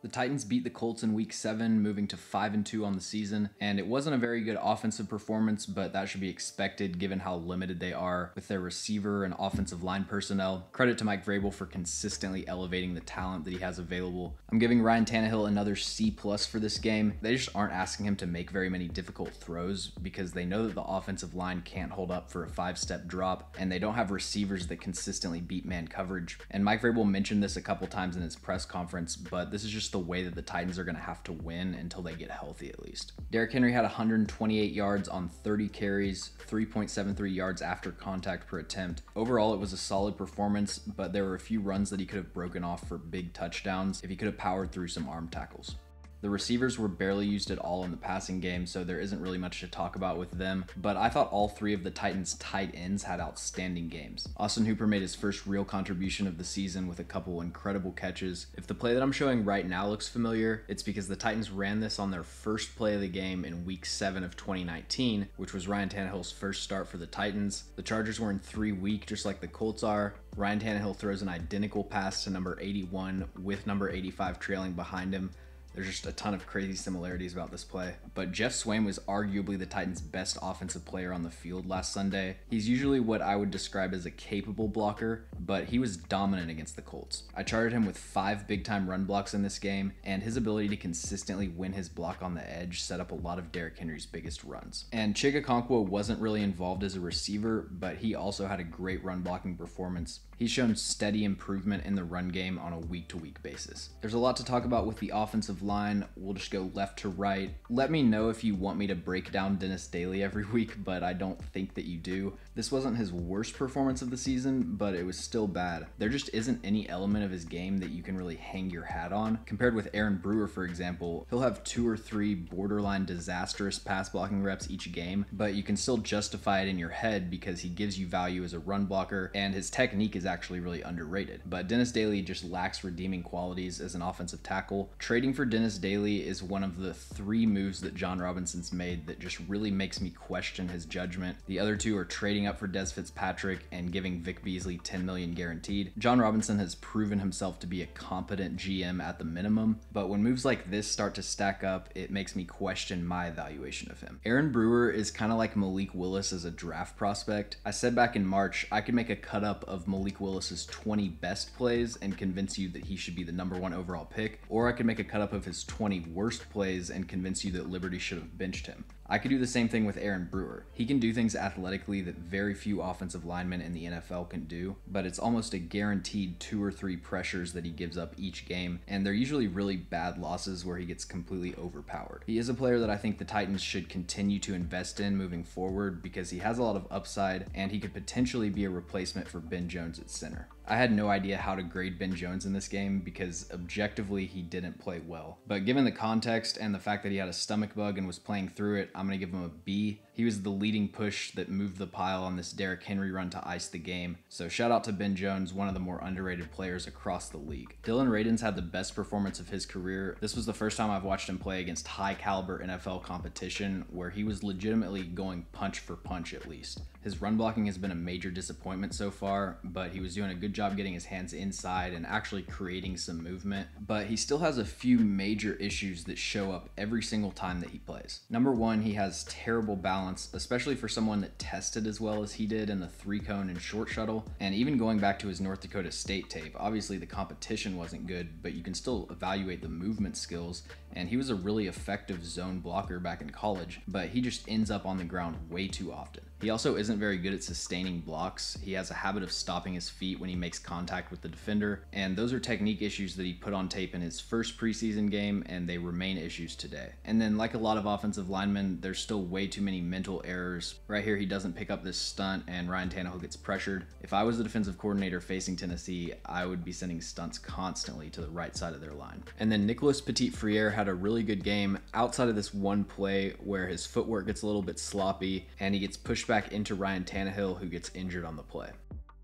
The Titans beat the Colts in Week 7, moving to 5-2 on the season, and it wasn't a very good offensive performance, but that should be expected given how limited they are with their receiver and offensive line personnel. Credit to Mike Vrabel for consistently elevating the talent that he has available. I'm giving Ryan Tannehill another C+ for this game. They just aren't asking him to make very many difficult throws because they know that the offensive line can't hold up for a 5-step drop, and they don't have receivers that consistently beat man coverage. And Mike Vrabel mentioned this a couple times in his press conference, but this is just the way that the Titans are going to have to win until they get healthy at least. Derrick Henry had 128 yards on 30 carries, 3.73 yards after contact per attempt. Overall, it was a solid performance, but there were a few runs that he could have broken off for big touchdowns if he could have powered through some arm tackles. The receivers were barely used at all in the passing game, so there isn't really much to talk about with them, but I thought all three of the Titans' tight ends had outstanding games. Austin Hooper made his first real contribution of the season with a couple incredible catches. If the play that I'm showing right now looks familiar, it's because the Titans ran this on their first play of the game in Week 7 of 2019, which was Ryan Tannehill's first start for the Titans. The Chargers were in 3-week, just like the Colts are. Ryan Tannehill throws an identical pass to number 81 with number 85 trailing behind him. There's just a ton of crazy similarities about this play. But Jeff Swain was arguably the Titans' best offensive player on the field last Sunday. He's usually what I would describe as a capable blocker, but he was dominant against the Colts. I charted him with 5 big-time run blocks in this game, and his ability to consistently win his block on the edge set up a lot of Derrick Henry's biggest runs. And Chigakonkwo wasn't really involved as a receiver, but he also had a great run-blocking performance. He's shown steady improvement in the run game on a week-to-week basis. There's a lot to talk about with the offensive line. We'll just go left to right. Let me know if you want me to break down Dennis Daly every week, but I don't think that you do. This wasn't his worst performance of the season, but it was still bad. There just isn't any element of his game that you can really hang your hat on. Compared with Aaron Brewer, for example, he'll have 2 or 3 borderline disastrous pass blocking reps each game, but you can still justify it in your head because he gives you value as a run blocker and his technique is actually really underrated. But Dennis Daly just lacks redeeming qualities as an offensive tackle. Trading for Dennis Daly is one of the 3 moves that Jon Robinson's made that just really makes me question his judgment. The other 2 are trading up for Des Fitzpatrick and giving Vic Beasley $10 million guaranteed. Jon Robinson has proven himself to be a competent GM at the minimum, but when moves like this start to stack up, it makes me question my evaluation of him. Aaron Brewer is kind of like Malik Willis as a draft prospect. I said back in March, I could make a cut up of Malik Willis's 20 best plays and convince you that he should be the number 1 overall pick, or I could make a cut up of his 20 worst plays and convince you that Liberty should have benched him. I could do the same thing with Aaron Brewer. He can do things athletically that very few offensive linemen in the NFL can do, but it's almost a guaranteed 2 or 3 pressures that he gives up each game, and they're usually really bad losses where he gets completely overpowered. He is a player that I think the Titans should continue to invest in moving forward because he has a lot of upside and he could potentially be a replacement for Ben Jones at center. I had no idea how to grade Ben Jones in this game because objectively he didn't play well, but given the context and the fact that he had a stomach bug and was playing through it, I'm going to give him a B. He was the leading push that moved the pile on this Derrick Henry run to ice the game, so shout out to Ben Jones, one of the more underrated players across the league. Dylan Radiñas had the best performance of his career. This was the first time I've watched him play against high caliber NFL competition where he was legitimately going punch for punch at least. His run blocking has been a major disappointment so far, but he was doing a good job getting his hands inside and actually creating some movement, but he still has a few major issues that show up every single time that he plays. Number 1, he has terrible balance, especially for someone that tested as well as he did in the 3-cone and short shuttle. And even going back to his North Dakota State tape, obviously the competition wasn't good, but you can still evaluate the movement skills. And he was a really effective zone blocker back in college, but he just ends up on the ground way too often. He also isn't very good at sustaining blocks. He has a habit of stopping his feet when he makes contact with the defender, and those are technique issues that he put on tape in his first preseason game, and they remain issues today. And then, like a lot of offensive linemen, there's still way too many mental errors. Right here, he doesn't pick up this stunt, and Ryan Tannehill gets pressured. If I was the defensive coordinator facing Tennessee, I would be sending stunts constantly to the right side of their line. And then Nicolas Petit-Friere had a really good game outside of this one play where his footwork gets a little bit sloppy, and he gets pushed back into Ryan Tannehill, who gets injured on the play.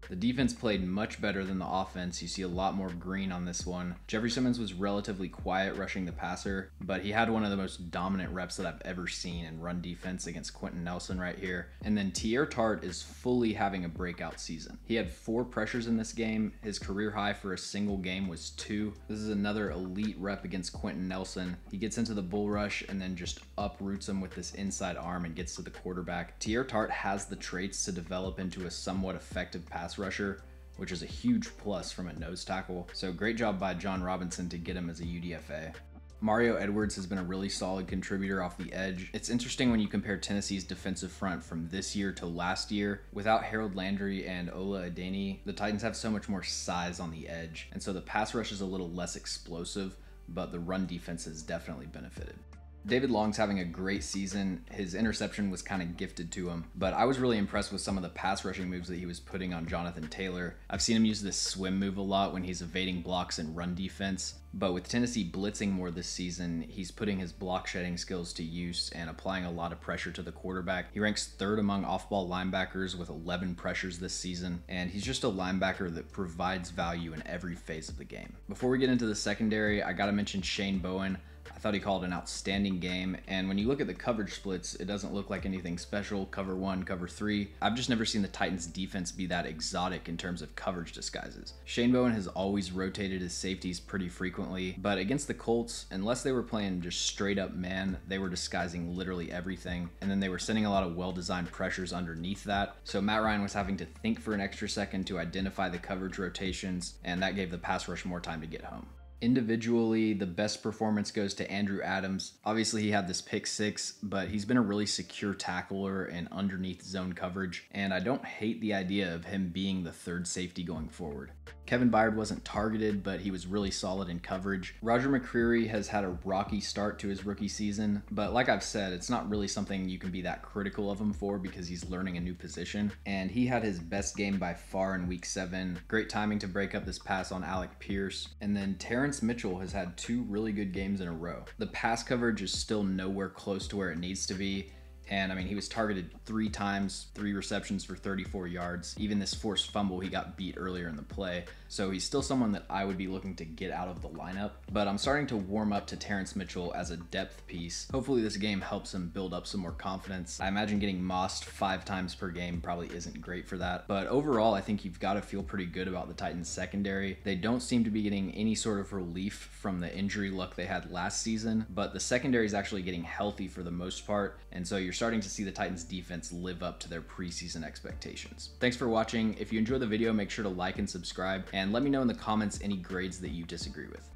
The defense played much better than the offense. You see a lot more green on this one. Jeffrey Simmons was relatively quiet rushing the passer, but he had one of the most dominant reps that I've ever seen in run defense against Quentin Nelson right here. And then Teair Tart is fully having a breakout season. He had 4 pressures in this game. His career high for a single game was 2. This is another elite rep against Quentin Nelson. He gets into the bull rush and then just uproots him with this inside arm and gets to the quarterback. Teair Tart has the traits to develop into a somewhat effective pass rusher, which is a huge plus from a nose tackle. So great job by Jon Robinson to get him as a UDFA. Mario Edwards has been a really solid contributor off the edge. It's interesting when you compare Tennessee's defensive front from this year to last year. Without Harold Landry and Ola Adeniyi, the Titans have so much more size on the edge, and so the pass rush is a little less explosive, but the run defense has definitely benefited. David Long's having a great season. His interception was kind of gifted to him, but I was really impressed with some of the pass rushing moves that he was putting on Jonathan Taylor. I've seen him use this swim move a lot when he's evading blocks in run defense, but with Tennessee blitzing more this season, he's putting his block shedding skills to use and applying a lot of pressure to the quarterback. He ranks 3rd among off-ball linebackers with 11 pressures this season, and he's just a linebacker that provides value in every phase of the game. Before we get into the secondary, I gotta mention Shane Bowen. I thought he called an outstanding game, and when you look at the coverage splits, it doesn't look like anything special. Cover 1, cover 3. I've just never seen the Titans defense be that exotic in terms of coverage disguises. Shane Bowen has always rotated his safeties pretty frequently, but against the Colts, unless they were playing just straight up man, they were disguising literally everything, and then they were sending a lot of well-designed pressures underneath that. So Matt Ryan was having to think for an extra second to identify the coverage rotations, and that gave the pass rush more time to get home. Individually, the best performance goes to Andrew Adams. Obviously, he had this pick-6, but he's been a really secure tackler and underneath zone coverage, and I don't hate the idea of him being the 3rd safety going forward. Kevin Byard wasn't targeted, but he was really solid in coverage. Roger McCreary has had a rocky start to his rookie season, but like I've said, it's not really something you can be that critical of him for because he's learning a new position, and he had his best game by far in Week 7. Great timing to break up this pass on Alec Pierce, and then Terrence Mitchell has had 2 really good games in a row. The pass coverage is still nowhere close to where it needs to be. And I mean, he was targeted 3 times, 3 receptions for 34 yards. Even this forced fumble, he got beat earlier in the play. So he's still someone that I would be looking to get out of the lineup, but I'm starting to warm up to Terrence Mitchell as a depth piece. Hopefully this game helps him build up some more confidence. I imagine getting mossed 5 times per game probably isn't great for that. But overall, I think you've got to feel pretty good about the Titans secondary. They don't seem to be getting any sort of relief from the injury luck they had last season, but the secondary is actually getting healthy for the most part. And so you're starting to see the Titans defense live up to their preseason expectations. Thanks for watching. If you enjoyed the video, make sure to like and subscribe, and let me know in the comments any grades that you disagree with.